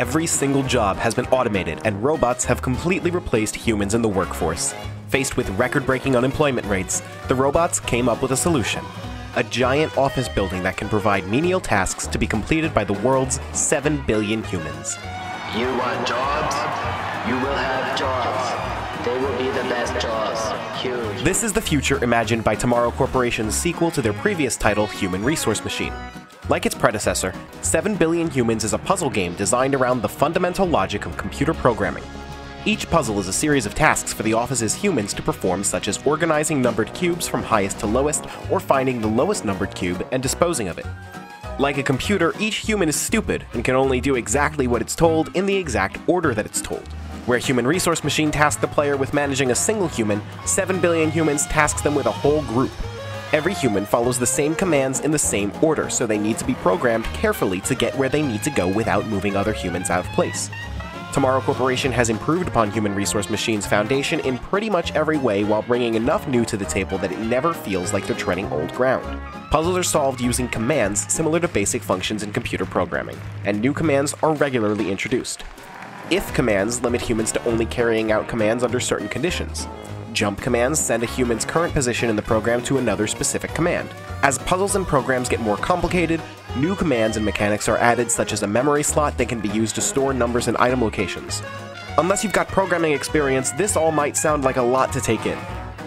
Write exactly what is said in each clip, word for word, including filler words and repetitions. every single job has been automated and robots have completely replaced humans in the workforce. Faced with record-breaking unemployment rates, the robots came up with a solution. A giant office building that can provide menial tasks to be completed by the world's seven billion humans. You want jobs? You will have jobs. They will be the best jobs. Huge. This is the future imagined by Tomorrow Corporation's sequel to their previous title, Human Resource Machine. Like its predecessor, seven billion Humans is a puzzle game designed around the fundamental logic of computer programming. Each puzzle is a series of tasks for the office's humans to perform, such as organizing numbered cubes from highest to lowest, or finding the lowest numbered cube and disposing of it. Like a computer, each human is stupid and can only do exactly what it's told in the exact order that it's told. Where Human Resource Machine tasked the player with managing a single human, seven billion humans tasks them with a whole group. Every human follows the same commands in the same order, so they need to be programmed carefully to get where they need to go without moving other humans out of place. Tomorrow Corporation has improved upon Human Resource Machine's foundation in pretty much every way while bringing enough new to the table that it never feels like they're treading old ground. Puzzles are solved using commands similar to basic functions in computer programming, and new commands are regularly introduced. If commands limit humans to only carrying out commands under certain conditions. Jump commands send a human's current position in the program to another specific command. As puzzles and programs get more complicated, new commands and mechanics are added, such as a memory slot that can be used to store numbers and item locations. Unless you've got programming experience, this all might sound like a lot to take in.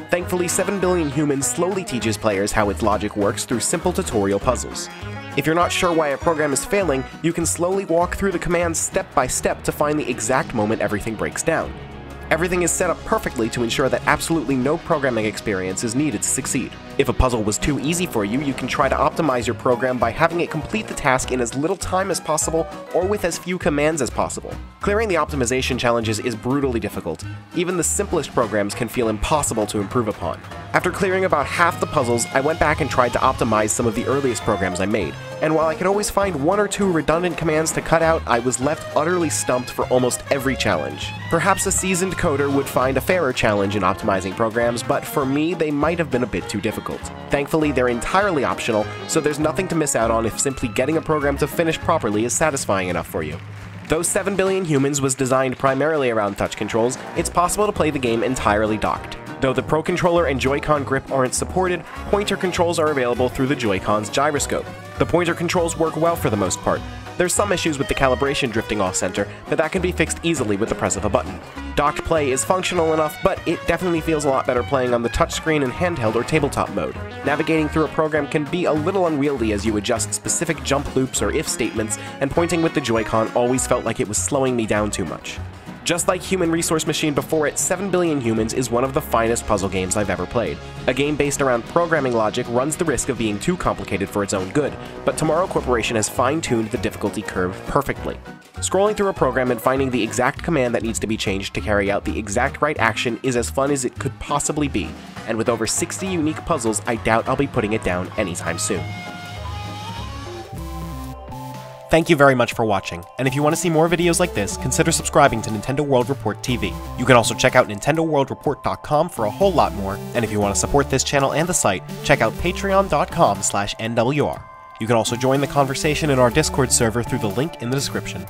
Thankfully, seven billion Humans slowly teaches players how its logic works through simple tutorial puzzles. If you're not sure why a program is failing, you can slowly walk through the commands step by step to find the exact moment everything breaks down. Everything is set up perfectly to ensure that absolutely no programming experience is needed to succeed. If a puzzle was too easy for you, you can try to optimize your program by having it complete the task in as little time as possible or with as few commands as possible. Clearing the optimization challenges is brutally difficult. Even the simplest programs can feel impossible to improve upon. After clearing about half the puzzles, I went back and tried to optimize some of the earliest programs I made, and while I could always find one or two redundant commands to cut out, I was left utterly stumped for almost every challenge. Perhaps a seasoned coder would find a fairer challenge in optimizing programs, but for me, they might have been a bit too difficult. Thankfully, they're entirely optional, so there's nothing to miss out on if simply getting a program to finish properly is satisfying enough for you. Though seven billion Humans was designed primarily around touch controls, it's possible to play the game entirely docked. Though the Pro Controller and Joy-Con grip aren't supported, pointer controls are available through the Joy-Con's gyroscope. The pointer controls work well for the most part. There's some issues with the calibration drifting off-center, but that can be fixed easily with the press of a button. Docked play is functional enough, but it definitely feels a lot better playing on the touchscreen and handheld or tabletop mode. Navigating through a program can be a little unwieldy as you adjust specific jump loops or if statements, and pointing with the Joy-Con always felt like it was slowing me down too much. Just like Human Resource Machine before it, seven billion Humans is one of the finest puzzle games I've ever played. A game based around programming logic runs the risk of being too complicated for its own good, but Tomorrow Corporation has fine-tuned the difficulty curve perfectly. Scrolling through a program and finding the exact command that needs to be changed to carry out the exact right action is as fun as it could possibly be, and with over sixty unique puzzles, I doubt I'll be putting it down anytime soon. Thank you very much for watching, and if you want to see more videos like this, consider subscribing to Nintendo World Report T V. You can also check out Nintendo World Report dot com for a whole lot more, and if you want to support this channel and the site, check out Patreon dot com slash N W R. You can also join the conversation in our Discord server through the link in the description.